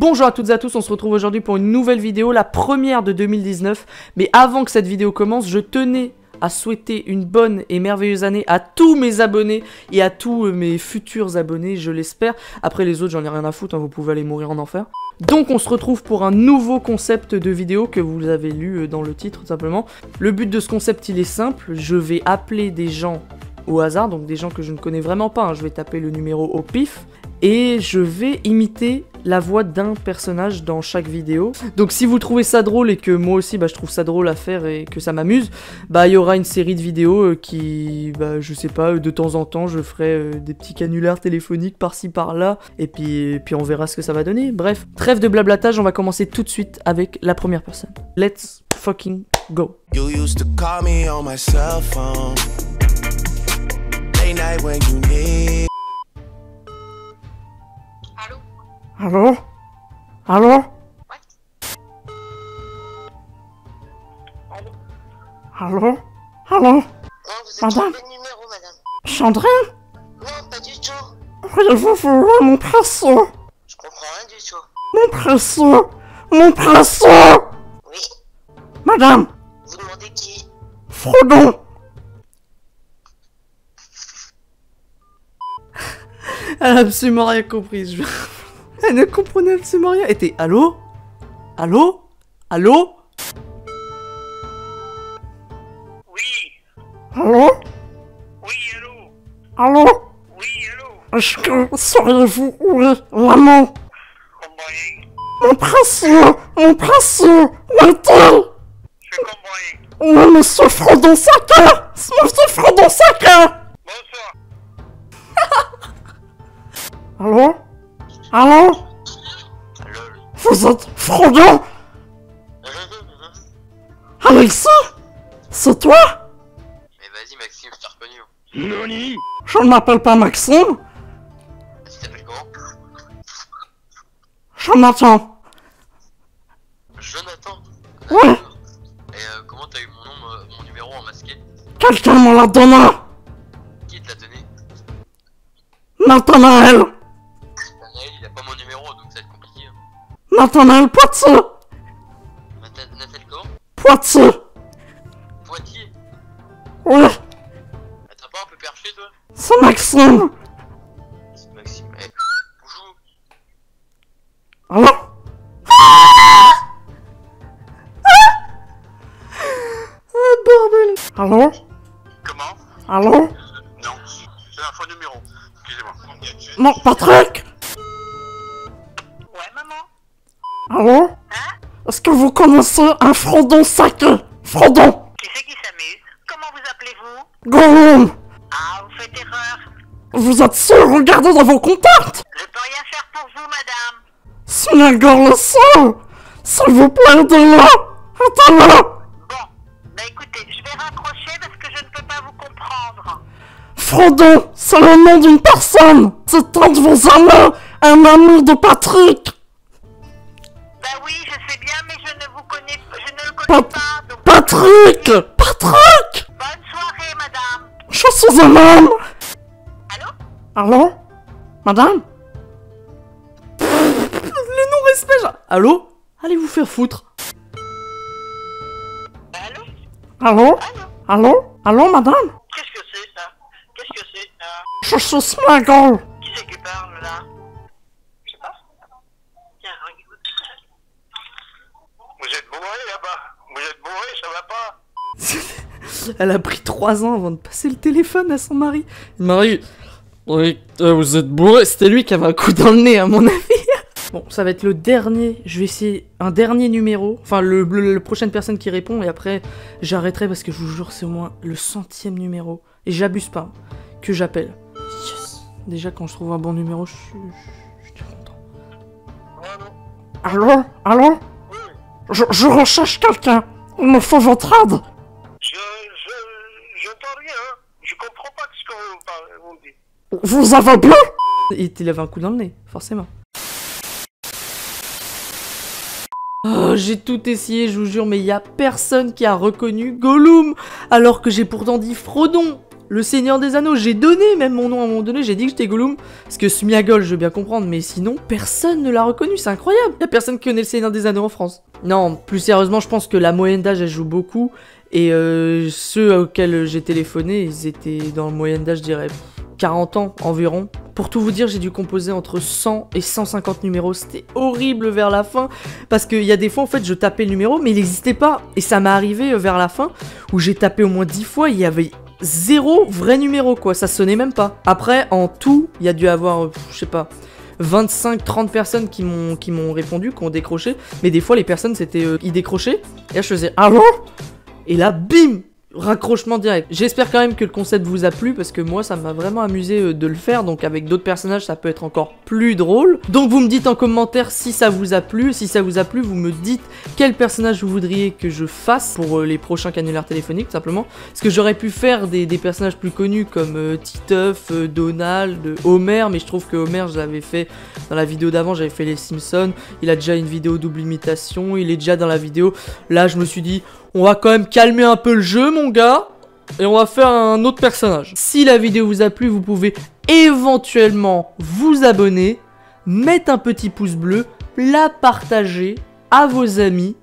Bonjour à toutes et à tous, on se retrouve aujourd'hui pour une nouvelle vidéo, la première de 2019. Mais avant que cette vidéo commence, je tenais à souhaiter une bonne et merveilleuse année à tous mes abonnés et à tous mes futurs abonnés, je l'espère. Après les autres, j'en ai rien à foutre, hein, vous pouvez aller mourir en enfer. Donc on se retrouve pour un nouveau concept de vidéo que vous avez lu dans le titre, tout simplement. Le but de ce concept, il est simple, je vais appeler des gens au hasard, donc des gens que je ne connais vraiment pas, hein. Je vais taper le numéro au pif. Et je vais imiter la voix d'un personnage dans chaque vidéo. Donc si vous trouvez ça drôle et que moi aussi je trouve ça drôle à faire et que ça m'amuse, il y aura une série de vidéos qui, je sais pas, de temps en temps je ferai des petits canulars téléphoniques par-ci par-là. Et puis on verra ce que ça va donner. Bref, trêve de blablatage, on va commencer tout de suite avec la première personne. Let's fucking go. You used to call me on my cell phone. Day night when you need. Allô? Allô? Allô? Allô? Allô? Madame? Chandrin? Non, pas du tout. Voyez-vous voir mon pinceau? Je comprends rien du tout. Mon pinceau? Mon pinceau? Oui? Madame? Vous demandez qui? Frodon! Elle a absolument rien compris, je... Elle ne comprenait absolument rien. Elle était allô? Allô? Allô? Oui. Allô? Oui, allô? Allô? Oui, allô? Est-ce que seriez-vous où est maman? Mon pinceau! Mon pinceau! Où est-elle? Je comprends rien. Oui, monsieur Frodon Saka! Monsieur Frodon Saka! Bonsoir. Allô? Allô? Vous êtes Frodon? Alexis? C'est toi? Mais vas-y Maxime, je t'ai reconnu. Noni? Je ne m'appelle pas Maxime. Tu t'appelles comment? Jonathan. Jonathan? Ouais. Et comment t'as eu mon nom, mon numéro en masqué? Quelqu'un me l'a donné. Qui te l'a donné? Nathanaël. Nathanaël Poitiers. Nathanaël comment? Poitiers. Poitiers? Ouais. T'as pas un peu perché toi? C'est Maxime. C'est Maxime, hey. Bonjour. Alors bordel. Allô? Comment? Allô? Non, c'est un faux numéro. Excusez-moi. Non, Patrick. Allô? Hein? Est-ce que vous connaissez un Frodon sac? Frodon? Qui c'est qui s'amuse? Comment vous appelez-vous? Gollum! Ah, vous faites erreur! Vous êtes sûr? Regardez dans vos contacts! Je peux rien faire pour vous, madame! Sméagol le seul! S'il vous plaît, aidez-le! Aidez-le! Bon, écoutez, je vais raccrocher parce que je ne peux pas vous comprendre! Frodon, c'est le nom d'une personne! C'est un de vos amants! Un ami de Patrick! Oui, je sais bien, mais je ne le connais pas, donc... Patrick! Patrick! Bonne soirée, madame! Je suis un homme! Allô? Allô? Madame? Le non-respect, genre... Allô? Allez vous faire foutre! Allô? Allô? Allô? Allô, madame? Qu'est-ce que c'est, ça? Qu'est-ce que c'est, ça? Je suis Sméagol! Qui c'est qui parle, là? Je sais pas. Tiens, regarde. Vous êtes bourré là-bas? Vous êtes bourré, ça va pas? Elle a pris 3 ans avant de passer le téléphone à son mari. Marie, oui, vous êtes bourré? C'était lui qui avait un coup dans le nez à mon avis. Bon, ça va être le dernier. Je vais essayer un dernier numéro. Enfin, la prochaine personne qui répond. Et après, j'arrêterai parce que je vous jure, c'est au moins le 100e numéro. Et j'abuse pas que j'appelle. Yes. Déjà, quand je trouve un bon numéro, je suis content. Allô? Allô? Je recherche quelqu'un. Il me faut votre aide. Je n'entends rien. Je comprends pas ce que vous parlez, vous dites. Vous avez bu? Il avait un coup dans le nez, forcément. Oh, j'ai tout essayé, je vous jure, mais il y a personne qui a reconnu Gollum, alors que j'ai pourtant dit Frodon. Le Seigneur des Anneaux, j'ai donné même mon nom à un moment donné, j'ai dit que j'étais Gollum. Parce que Sméagol, je veux bien comprendre, mais sinon, personne ne l'a reconnu, c'est incroyable. Y'a personne qui connaît le Seigneur des Anneaux en France. Non, plus sérieusement, je pense que la moyenne d'âge, elle joue beaucoup. Et ceux auxquels j'ai téléphoné, ils étaient dans le moyenne d'âge, je dirais, 40 ans environ. Pour tout vous dire, j'ai dû composer entre 100 et 150 numéros. C'était horrible vers la fin. Parce qu'il y a des fois, en fait, je tapais le numéro, mais il n'existait pas. Et ça m'est arrivé vers la fin, où j'ai tapé au moins 10 fois, il y avait... zéro vrai numéro quoi, ça sonnait même pas. Après, en tout, il y a dû avoir, je sais pas, 25-30 personnes qui m'ont répondu, qui ont décroché. Mais des fois, les personnes, c'était, ils décrochaient. Et là, je faisais, allô ? Et là, bim ! Raccrochement direct. J'espère quand même que le concept vous a plu, parce que moi, ça m'a vraiment amusé de le faire. Donc, avec d'autres personnages, ça peut être encore plus drôle. Donc, vous me dites en commentaire si ça vous a plu. Si ça vous a plu, vous me dites quel personnage vous voudriez que je fasse pour les prochains canulaires téléphoniques, tout simplement. Parce que j'aurais pu faire des personnages plus connus comme Titeuf, Donald, Homer. Mais je trouve que Homer, je l'avais fait dans la vidéo d'avant, j'avais fait Les Simpsons. Il a déjà une vidéo double imitation. Il est déjà dans la vidéo. Là, je me suis dit... on va quand même calmer un peu le jeu, mon gars. Et on va faire un autre personnage. Si la vidéo vous a plu, vous pouvez éventuellement vous abonner, mettre un petit pouce bleu, la partager à vos amis,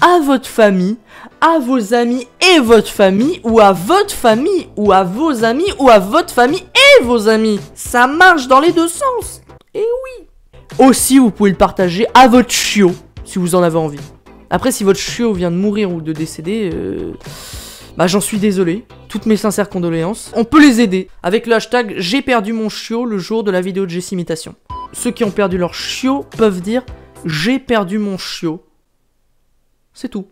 à votre famille, à vos amis et votre famille, ou à votre famille, ou à vos amis, ou à votre famille et vos amis. Ça marche dans les deux sens. Et oui. Aussi, vous pouvez le partager à votre chiot, si vous en avez envie. Après, si votre chiot vient de mourir ou de décéder, bah j'en suis désolé. Toutes mes sincères condoléances. On peut les aider avec le hashtag « J'ai perdu mon chiot » le jour de la vidéo de Jessimitation. Ceux qui ont perdu leur chiot peuvent dire « J'ai perdu mon chiot ». C'est tout.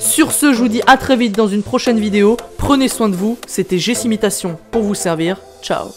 Sur ce, je vous dis à très vite dans une prochaine vidéo. Prenez soin de vous. C'était Jessimitation pour vous servir. Ciao.